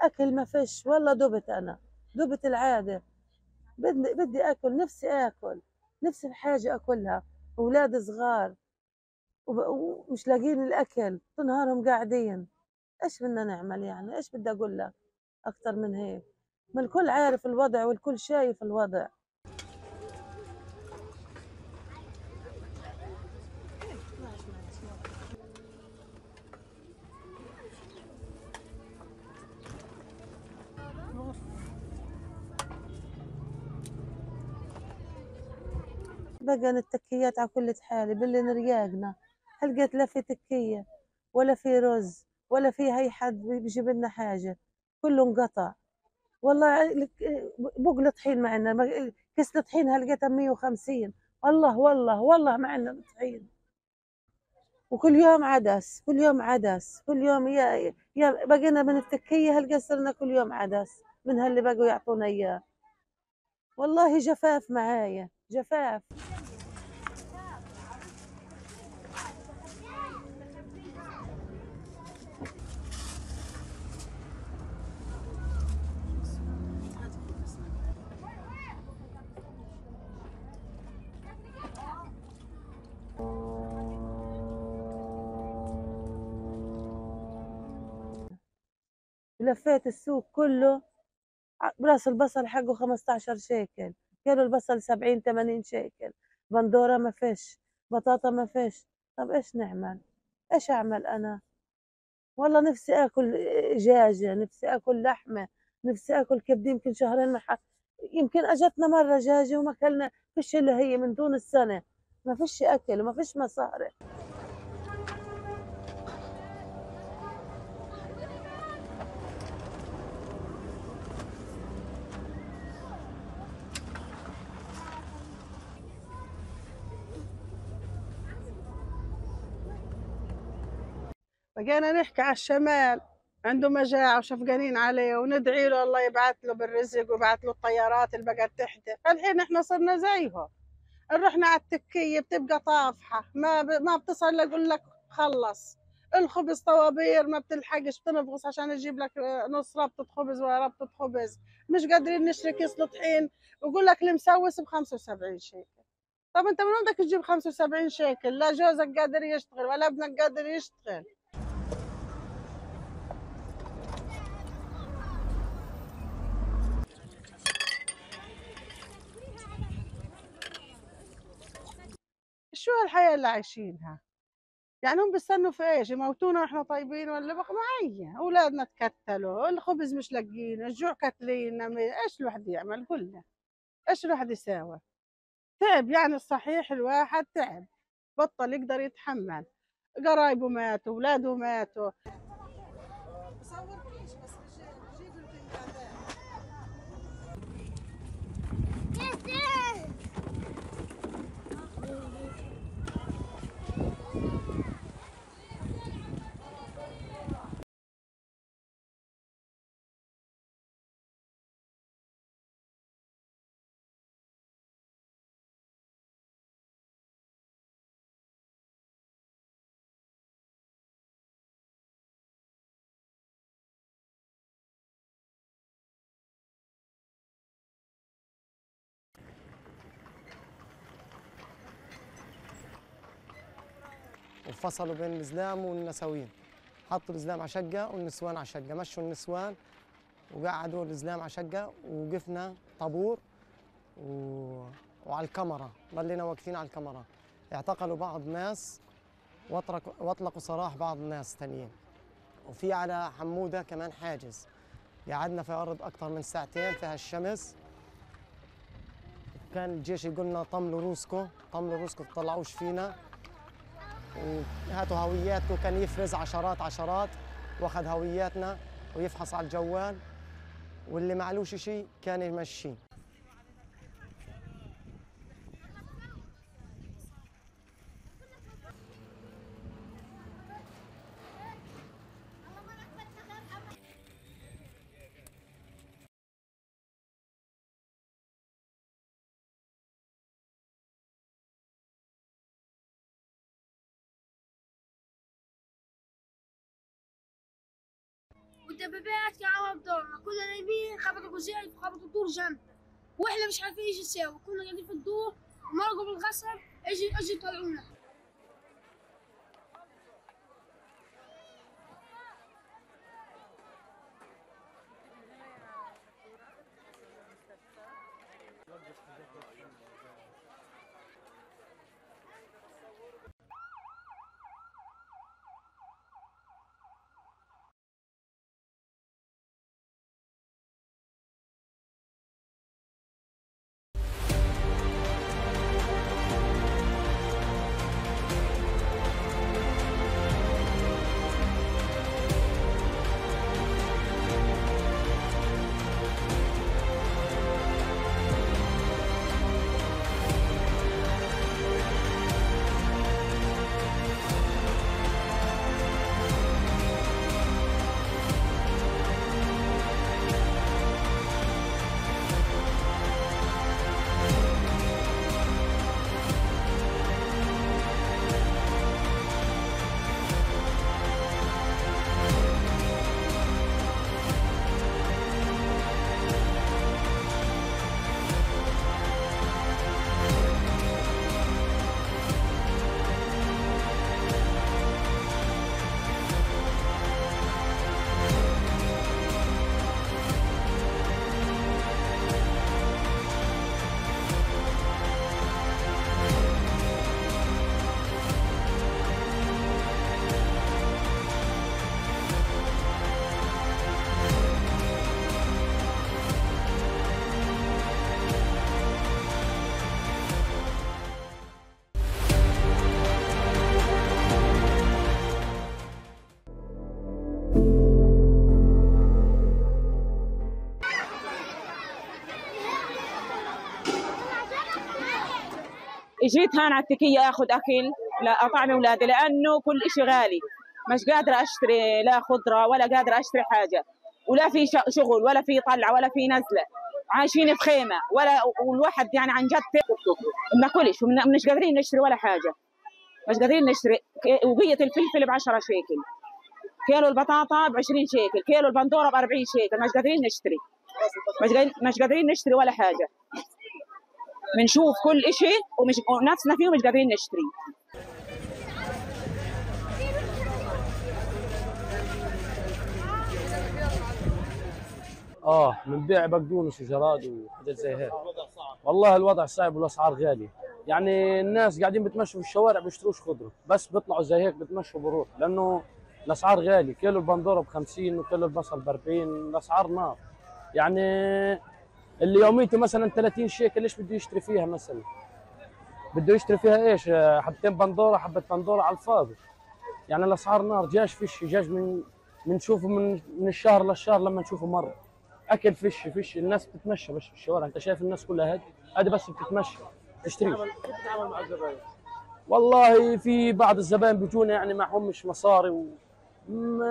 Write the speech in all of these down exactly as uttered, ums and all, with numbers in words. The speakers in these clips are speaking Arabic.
اكل ما فيش والله. دبت انا دبت العاده، بدي بدي اكل، نفسي اكل، نفسي بحاجه اكلها. اولاد صغار ومش لاقيين الاكل طول نهارهم قاعدين. ايش بدنا نعمل يعني؟ ايش بدي اقول لك اكثر من هيك؟ ما الكل عارف الوضع والكل شايف الوضع. بقى التكيات على كل حالي باللي نرياقنا. هل قلت لا في تكيه ولا في رز ولا في هي حد بيجيب لنا حاجه، كله انقطع والله. بقله طحين معنا، كيس طحين هلقيتها مية وخمسين. والله والله والله معنا طحين. وكل يوم عدس، كل يوم عدس، كل يوم يا يا بقينا من التكيه هلقى صرنا كل يوم عدس من هاللي بقوا يعطونا اياه. والله جفاف معايا جفاف. لفيت السوق كله، براس البصل حقه خمسة عشر شيكل، كيلو البصل سبعين ثمانين شيكل، بندورة ما فيش، بطاطا ما فيش. طب ايش نعمل؟ ايش اعمل انا؟ والله نفسي اكل دجاجة، نفسي اكل لحمة، نفسي اكل كبدة. يمكن شهرين محق. يمكن اجتنا مرة دجاجة وما اكلنا، فيش اللي هي من دون السنة، ما فيش اكل وما فيش مصاري. بقينا نحكي على الشمال عنده مجاعة وشفقانين عليه، وندعي له الله يبعث له بالرزق ويبعث له الطيارات اللي بقت تحدث. الحين احنا صرنا زيهم، رحنا على التكية بتبقى طافحة، ما ما بتصل اقول لك خلص الخبز طوابير ما بتلحقش، بتنفغص عشان تجيب لك نص ربطة خبز ولا ربطة خبز. مش قادرين نشتري كيس طحين، ويقول لك المسوس ب خمسة وسبعين شيكل. طب انت من وين بدك تجيب خمسة وسبعين شيكل؟ لا جوزك قادر يشتغل ولا ابنك قادر يشتغل. شو هالحياة اللي عايشينها؟ يعني هم بيستنوا في ايش؟ يموتونا واحنا طيبين ولا بقمعية؟ اولادنا تكتلوا، الخبز مش لاقيينه، الجوع كتلينا، ايش الواحد يعمل؟ قلنا ايش الواحد يساوي؟ تعب يعني، الصحيح الواحد تعب، بطل يقدر يتحمل. قرايبه ماتوا، اولاده ماتوا. وفصلوا بين الإسلام والنسويين، حطوا الإسلام على شقة والنسوان على شقة، مشوا النسوان وقعدوا الإسلام على شقة، ووقفنا طابور و... وعلى الكاميرا ضلينا واقفين على الكاميرا. اعتقلوا بعض الناس واطلقوا واطلقوا سراح بعض الناس ثانيين. وفي على حمودة كمان حاجز، قعدنا في أرض أكثر من ساعتين فيها الشمس. كان الجيش يقول لنا طملوا روسكم، طملوا روسكم، ما تطلعوش فينا وهاتوا هوياتكم. كان يفرز عشرات عشرات، واخذ هوياتنا ويفحص على الجوال، واللي معلوش شيء كان يمشي. الدبابات كعوام دورنا، كلنا نايمين، خبط الغزال خبط الدور جنبنا، واحنا مش عارفين ايش نساوي، كنا قاعدين في الدور مرقوا بالغصب، اجي اجي طلعونا. جيت هان على التكية آخذ أكل لأطعم أولادي لأنه كل إشي غالي، مش قادرة أشتري لا خضرة ولا قادرة أشتري حاجة، ولا في شغل ولا في طلعة ولا في نزلة، عايشين في خيمة ولا والواحد يعني عن جد ما ناكلش ومش قادرين نشتري ولا حاجة، مش قادرين نشتري. وقية الفلفل ب عشرة شيكل، كيلو البطاطا ب عشرين شيكل، كيلو البندورة ب أربعين شيكل، مش قادرين نشتري، مش قادرين نشتري ولا حاجة. بنشوف كل شيء ومش نفسنا فيه ومش قادرين نشتري. اه بنبيع بقدونس وجراد وحاجات زي هيك. والله الوضع صعب والاسعار غاليه، يعني الناس قاعدين بتمشوا في الشوارع بيشتروش خضره، بس بيطلعوا زي هيك بتمشوا بروح لانه الاسعار غاليه، كيلو البندوره ب خمسين وكيلو البصل ب أربعين، الاسعار نار. يعني اللي يوميته مثلا ثلاثين شيكل ايش بده يشتري فيها؟ مثلا بده يشتري فيها ايش؟ حبتين بندوره، حبه بندوره على الفاضي. يعني الاسعار نار. دجاج فيش، دجاج من بنشوفه من من الشهر للشهر لما نشوفه مره. اكل فيش فيش، الناس بتتمشى بس في الشوارع، انت شايف الناس كلها هادي هادي بس بتتمشى تشتري. كيف بتتعامل مع الزباين؟ والله في بعض الزباين بيجونا يعني معهم مش مصاري و...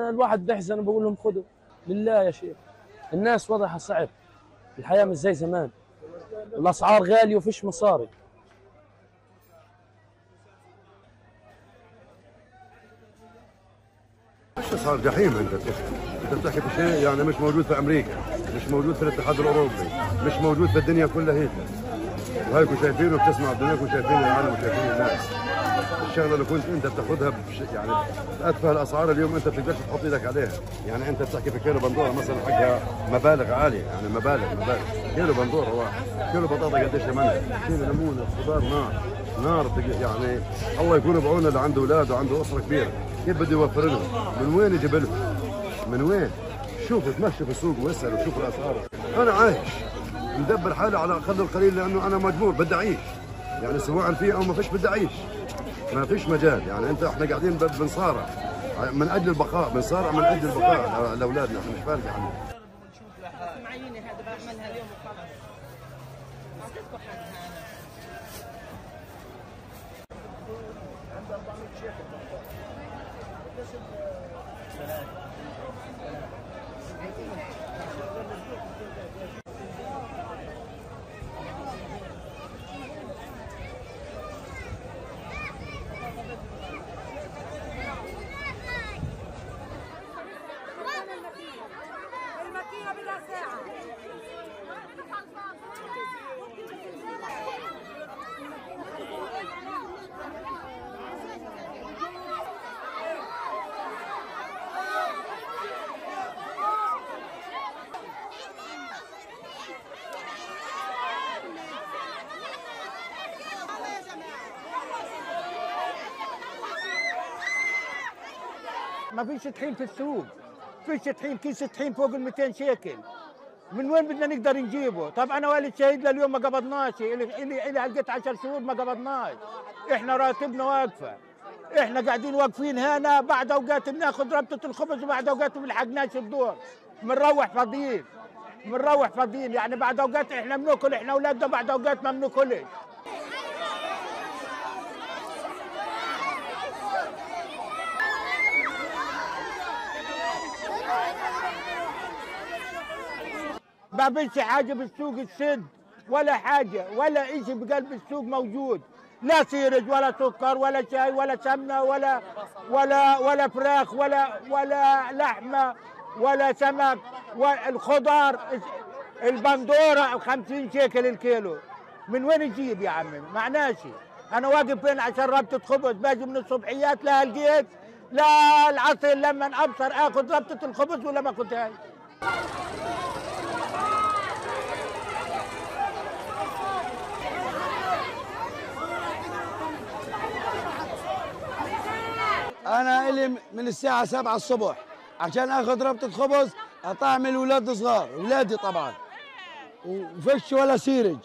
الواحد بيحزن وبقول لهم خذوا لله يا شيخ. الناس وضعها صعب، الحياة مش زي زمان، الأسعار غالية وفيش مصاري. ايش صار جحيم انت بتحكي؟ انت بتحكي بشيء يعني مش موجود في أمريكا، مش موجود في الاتحاد الأوروبي، مش موجود في الدنيا كلها هيك. وهيكم شايفينه وبتسمعوا بدنياكم، شايفين العالم وشايفين الناس. الشغلة اللي كنت أنت بتاخذها يعني بأتفه الأسعار اليوم أنت بتقدرش تحط إيدك عليها، يعني أنت بتحكي في كيلو بندورة مثلا حقها مبالغ عالية، يعني مبالغ مبالغ، كيلو بندورة واحد، كيلو بطاطا قديش ثمنها؟ كيلو ليمون، خضار نار، نار يعني الله يكون بعونه اللي عنده أولاد وعنده أسرة كبيرة، كيف بده يوفر لهم؟ من وين يجيب لهم؟ من وين؟ شوف اتمشى في السوق واسأل وشوف الأسعار، أنا عايش مدبر حالي على الأقل القليل لأنه أنا مجبور بدي أعيش، يعني سواء في أو ما فيش بدي أعيش. ما فيش مجال يعني انت احنا قاعدين بنصارع من اجل البقاء، بنصارع من اجل البقاء لاولادنا، احنا مش فارقه عنهم. معينه هذا بعملها اليوم وخلص. اعطيتكم حقها انا. عندها أربعمية شيكل. ما فيش طحين في السوق، ما فيش طحين، كيس طحين فوق ال مئتين شيكل، من وين بدنا نقدر نجيبه؟ طب انا والد شهيد لليوم ما قبضناش، الي الي علقت عشر شهور ما قبضناش، احنا راتبنا واقفه، احنا قاعدين واقفين هنا، بعد اوقات بناخذ ربطه الخبز وبعد اوقات ما لحقناش الدور، بنروح فاضيين، بنروح فاضيين، يعني بعد اوقات احنا بناكل احنا اولادنا، بعد اوقات ما بناكلش. ما بيش حاجة بالسوق السد ولا حاجة، ولا إشي بقلب السوق موجود، لا سيرج ولا سكر ولا شاي ولا سمنة ولا ولا ولا فراخ ولا ولا لحمة ولا سمك. والخضار البندورة خمسين شيكل الكيلو، من وين نجيب يا عمي؟ معناشي أنا واقف بين عشان ربطة خبز، باجي من الصبحيات لا لقيت لا العصر لما أبصر آخذ ربطة الخبز ولا ما كنتهاش. أنا إلي من الساعة سبعة الصبح عشان آخذ ربطة خبز أطعمل أولاد صغار، أولادي طبعاً، وفش ولا سيرج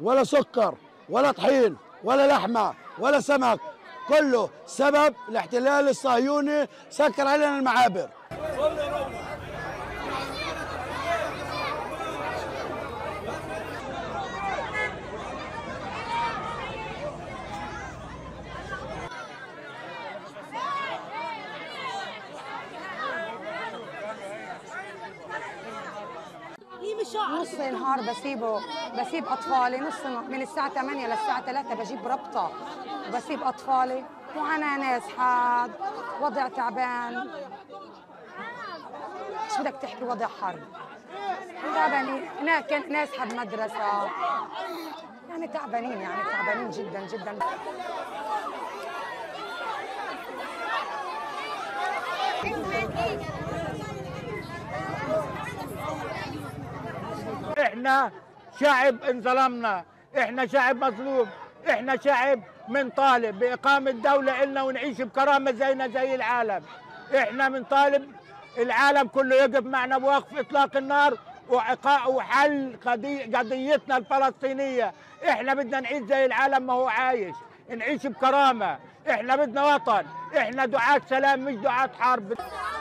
ولا سكر ولا طحين ولا لحمة ولا سمك، كله سبب الاحتلال الصهيوني سكر علينا المعابر. نص نهار بسيبه، بسيب اطفالي نص نهار من الساعه ثمانية للساعه ثلاثة بجيب ربطه وبسيب اطفالي وانا ناس حاد، وضع تعبان، شو بدك تحكي وضع حرب، تعبانين، ناس حد مدرسه، يعني تعبانين يعني تعبانين جدا جدا. احنا شعب انظلمنا، احنا شعب مظلوم، احنا شعب منطالب باقامه دوله النا ونعيش بكرامه زينا زي العالم. احنا منطالب العالم كله يقف معنا بوقف اطلاق النار وحل قضيتنا الفلسطينيه. احنا بدنا نعيش زي العالم ما هو عايش، نعيش بكرامه، احنا بدنا وطن، احنا دعاة سلام مش دعاة حرب.